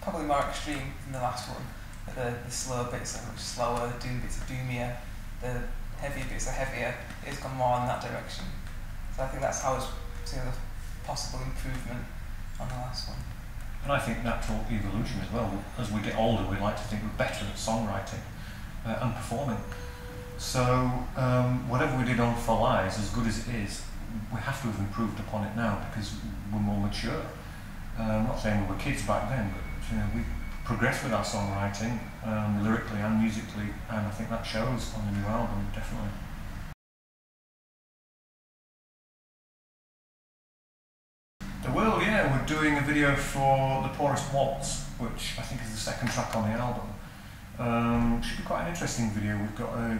probably more extreme than the last one. The slow bits are much slower, the doom bits are doomier, the heavy bits are heavier. It's gone more in that direction. So I think that's how it's seen as a possible improvement on the last one. And I think natural evolution as well. As we get older, we like to think we're better at songwriting and performing. So whatever we did on For Lies, as good as it is, we have to have improved upon it now because we're more mature. I'm not saying we were kids back then, but we progressed with our songwriting, lyrically and musically, and I think that shows on the new album, definitely. The world, yeah, we're doing a video for The Poorest Waltz, which I think is the second track on the album. Should be quite an interesting video. We've got a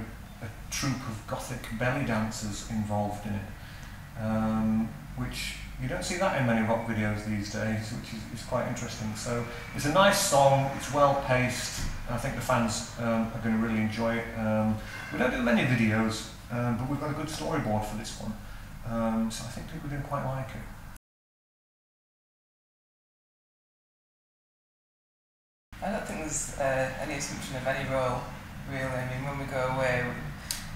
troupe of gothic belly dancers involved in it, which you don't see that in many rock videos these days, which is quite interesting. So it's a nice song, it's well paced, I think the fans are going to really enjoy it. We don't do many videos, but we've got a good storyboard for this one, so I think people do quite like it. I don't think there's any assumption of any role, really. I mean, when we go away,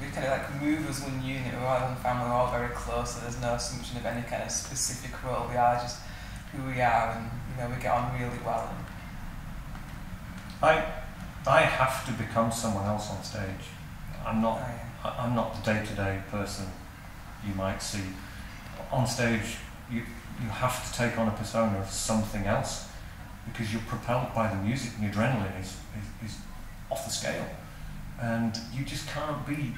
we kind of like move as one unit. We're all one family, we're all very close, so there's no assumption of any kind of specific role. We are just who we are, and you know, we get on really well. I have to become someone else on stage. I'm not. Oh, yeah. I'm not the day-to-day person you might see on stage. You have to take on a persona of something else, because you're propelled by the music and the adrenaline is off the scale. And you just can't be,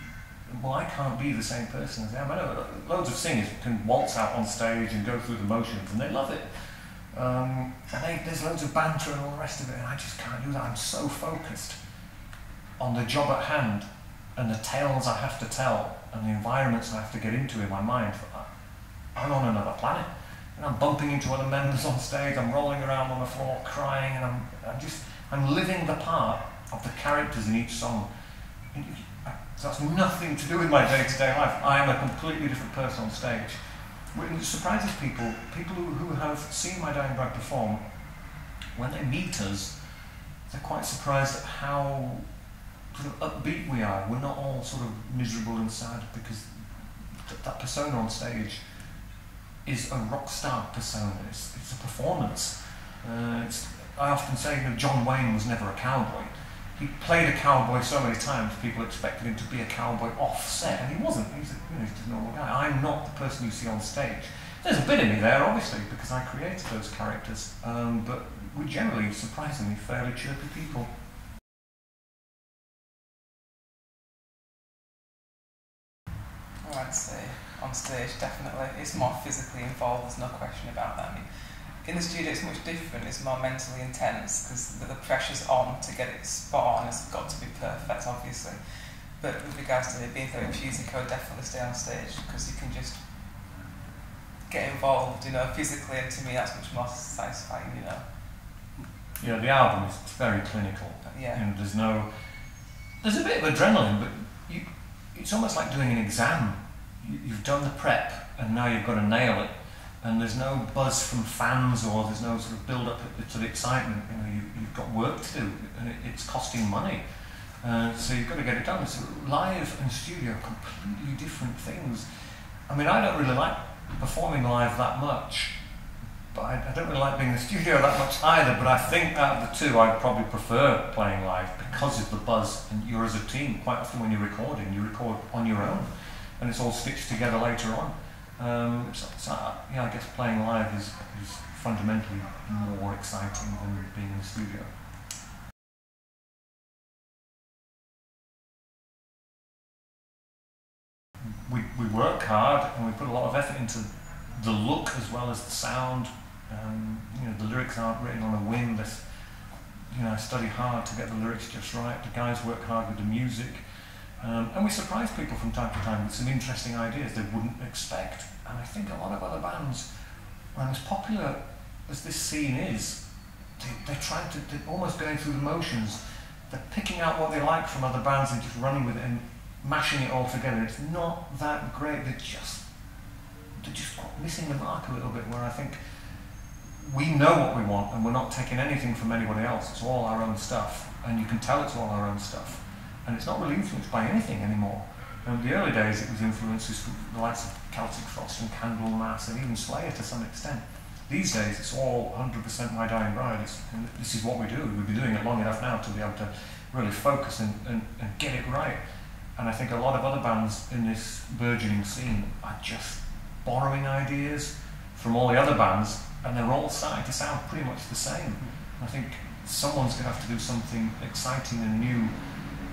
well, I can't be the same person as them. I know loads of singers can waltz out on stage and go through the motions and they love it. There's loads of banter and all the rest of it, and I just can't do that. I'm so focused on the job at hand and the tales I have to tell and the environments I have to get into in my mind. I'm on another planet. And I'm bumping into other members on stage, I'm rolling around on the floor crying, and I'm living the part of the characters in each song. And so that's nothing to do with my day-to-day life. I am a completely different person on stage. It surprises people. People who have seen My Dying Bride perform, when they meet us, they're quite surprised at how sort of upbeat we are. We're not all sort of miserable and sad, because that persona on stage is a rock star persona. It's a performance. I often say, you know, John Wayne was never a cowboy. He played a cowboy so many times, people expected him to be a cowboy off-set, and he wasn't. He's just a normal guy. I'm not the person you see on stage. There's a bit in me there, obviously, because I created those characters, but we're generally, surprisingly, fairly chirpy people. Oh, I'd say on stage, definitely. It's more physically involved, there's no question about that. I mean, in the studio it's much different, it's more mentally intense, because the pressure's on to get it spot on, it's got to be perfect, obviously. But with regards to it being therapeutic, I would definitely stay on stage, because you can just get involved, you know, physically, and to me that's much more satisfying, you know. Yeah, the album is very clinical. Yeah. And there's a bit of adrenaline, but it's almost like doing an exam. You've done the prep, and now you've got to nail it. And there's no buzz from fans, or there's no sort of build-up to the excitement. You know, you've got work to do, and it's costing money. So you've got to get it done. So live and studio are completely different things. I mean, I don't really like performing live that much, but I don't really like being in the studio that much either. But I think out of the two, I'd probably prefer playing live because of the buzz. And you're as a team. Quite often when you're recording, you record on your own, and it's all stitched together later on. I guess playing live is fundamentally more exciting than being in the studio. We work hard, and we put a lot of effort into the look as well as the sound. You know, the lyrics aren't written on a whim. You know, I study hard to get the lyrics just right. The guys work hard with the music. And we surprise people from time to time with some interesting ideas they wouldn't expect. And I think a lot of other bands, when as popular as this scene is, they're almost going through the motions. They're picking out what they like from other bands and just running with it and mashing it all together. It's not that great. They're just missing the mark a little bit, where I think we know what we want, and we're not taking anything from anyone else. It's all our own stuff, and you can tell it's all our own stuff. And it's not really influenced by anything anymore. In the early days, it was influences from the likes of Celtic Frost and Candlemass and even Slayer to some extent. These days, it's all 100% My Dying Bride. And this is what we do. We've been doing it long enough now to be able to really focus and get it right. And I think a lot of other bands in this burgeoning scene are just borrowing ideas from all the other bands, and they're all starting to sound pretty much the same. I think someone's going to have to do something exciting and new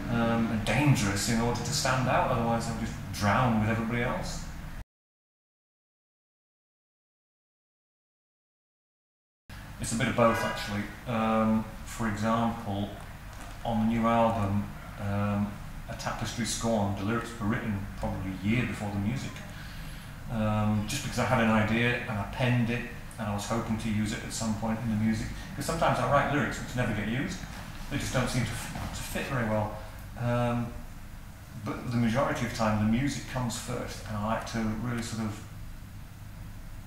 and dangerous in order to stand out, otherwise they'll just drown with everybody else. It's a bit of both, actually. For example, on the new album, A Tapestry Scorned, the lyrics were written probably a year before the music. Just because I had an idea and I penned it, and I was hoping to use it at some point in the music. Because sometimes I write lyrics which never get used. They just don't seem to fit very well. But the majority of the time, the music comes first, and I like to really sort of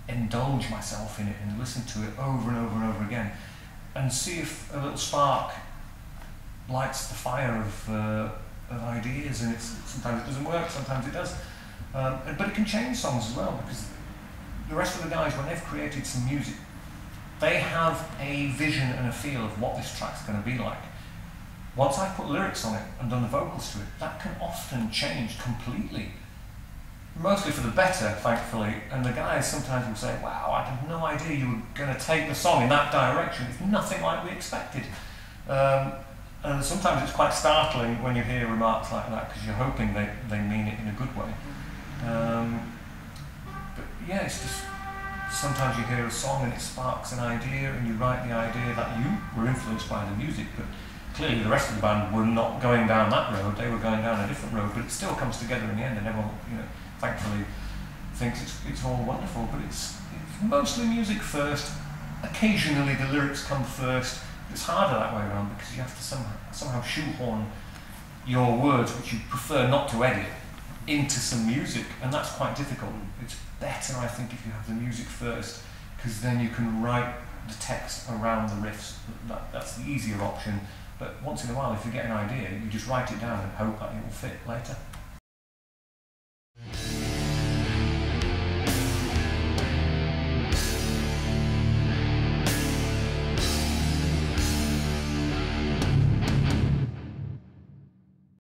indulge myself in it and listen to it over and over and over again, and see if a little spark lights the fire of ideas. And it's, sometimes it doesn't work, sometimes it does. But it can change songs as well, because the rest of the guys, when they've created some music, they have a vision and a feel of what this track's going to be like. Once I've put lyrics on it and done the vocals to it, that can often change completely. Mostly for the better, thankfully, and the guys sometimes will say, wow, I had no idea you were going to take the song in that direction. It's nothing like we expected. And sometimes it's quite startling when you hear remarks like that, because you're hoping they mean it in a good way. But yeah, it's just, sometimes you hear a song and it sparks an idea, and you write the idea that you were influenced by the music, but clearly the rest of the band were not going down that road, they were going down a different road, but it still comes together in the end, and everyone, you know, thankfully thinks it's all wonderful. But it's mostly music first, occasionally the lyrics come first. It's harder that way around, because you have to somehow shoehorn your words, which you prefer not to edit, into some music, and that's quite difficult. It's better, I think, if you have the music first, because then you can write the text around the riffs. That's the easier option, but once in a while, if you get an idea, you just write it down and hope that it will fit later.